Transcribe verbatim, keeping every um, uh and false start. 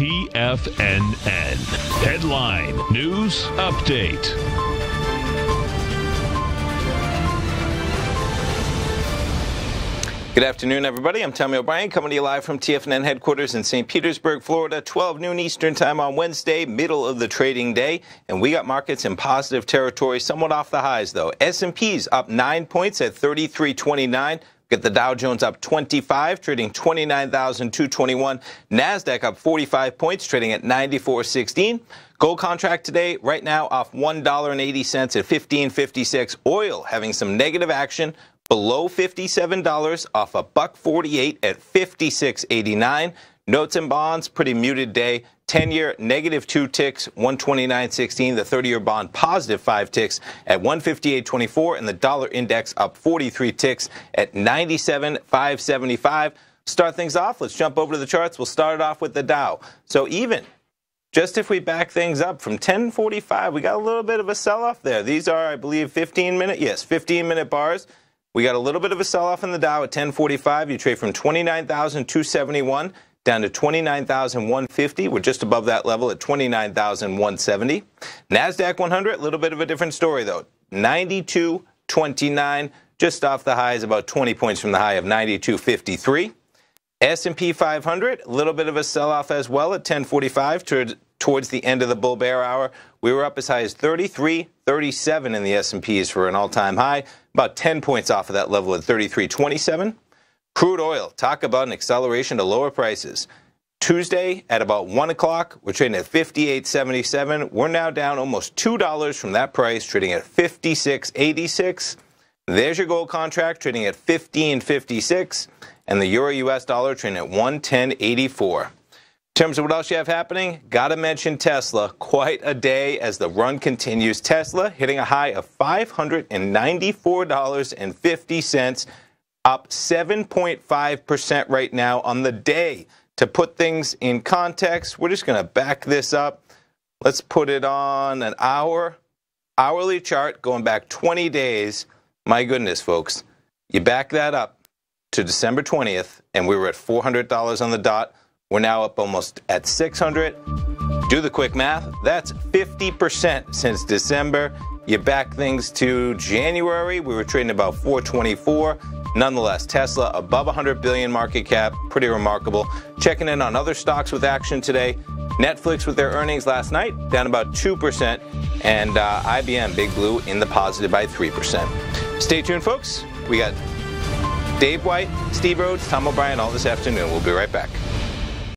T F N N. Headline News Update. Good afternoon, everybody. I'm Tommy O'Brien, coming to you live from T F N N headquarters in Saint Petersburg, Florida, twelve noon Eastern time on Wednesday, middle of the trading day. And we got markets in positive territory, somewhat off the highs, though. S and P's up nine points at thirty-three twenty-nine. Get the Dow Jones up twenty-five, trading twenty-nine thousand two hundred twenty-one. NASDAQ up forty-five points, trading at ninety-four sixteen. Gold contract today, right now, off one dollar and eighty cents at fifteen fifty-six. Oil having some negative action. Below fifty-seven dollars, off a buck forty-eight at fifty-six eighty-nine. Notes and bonds, pretty muted day. ten-year negative two ticks, one twenty-nine sixteen. The thirty-year bond positive five ticks at one fifty-eight twenty-four, and the dollar index up forty-three ticks at ninety-seven five seventy-five. Start things off. Let's jump over to the charts. We'll start it off with the Dow. So even just if we back things up from ten forty-five, we got a little bit of a sell-off there. These are, I believe, fifteen-minute, yes, fifteen-minute bars. We got a little bit of a sell-off in the Dow at ten forty-five. You trade from twenty-nine thousand two hundred seventy-one down to twenty-nine thousand one hundred fifty. We're just above that level at twenty-nine thousand one hundred seventy. NASDAQ one hundred, a little bit of a different story, though. ninety-two twenty-nine, just off the highs, about twenty points from the high of ninety-two fifty-three. S and P five hundred, a little bit of a sell-off as well at ten forty-five towards the end of the bull bear hour. We were up as high as thirty-three thirty-seven in the S and Ps for an all-time high, about ten points off of that level at thirty-three twenty-seven. Crude oil, talk about an acceleration to lower prices. Tuesday at about one o'clock, we're trading at fifty-eight seventy-seven. We're now down almost two dollars from that price, trading at fifty-six eighty-six. There's your gold contract, trading at fifteen fifty-six. And the euro-U S dollar trading at one ten eighty-four. In terms of what else you have happening, got to mention Tesla. Quite a day as the run continues. Tesla hitting a high of five hundred ninety-four dollars and fifty cents, up seven point five percent right now on the day. To put things in context, we're just going to back this up. Let's put it on an hour, hourly chart going back twenty days. My goodness, folks, you back that up to December twentieth, and we were at four hundred dollars on the dot. We're now up almost at six hundred dollars. Do the quick math. That's fifty percent since December. You back things to January. We were trading about four twenty-four. Nonetheless, Tesla above one hundred billion dollars market cap. Pretty remarkable. Checking in on other stocks with action today. Netflix with their earnings last night, down about two percent. And uh, I B M, Big Blue, in the positive by three percent. Stay tuned, folks. We got Dave White, Steve Rhodes, Tom O'Brien all this afternoon. We'll be right back.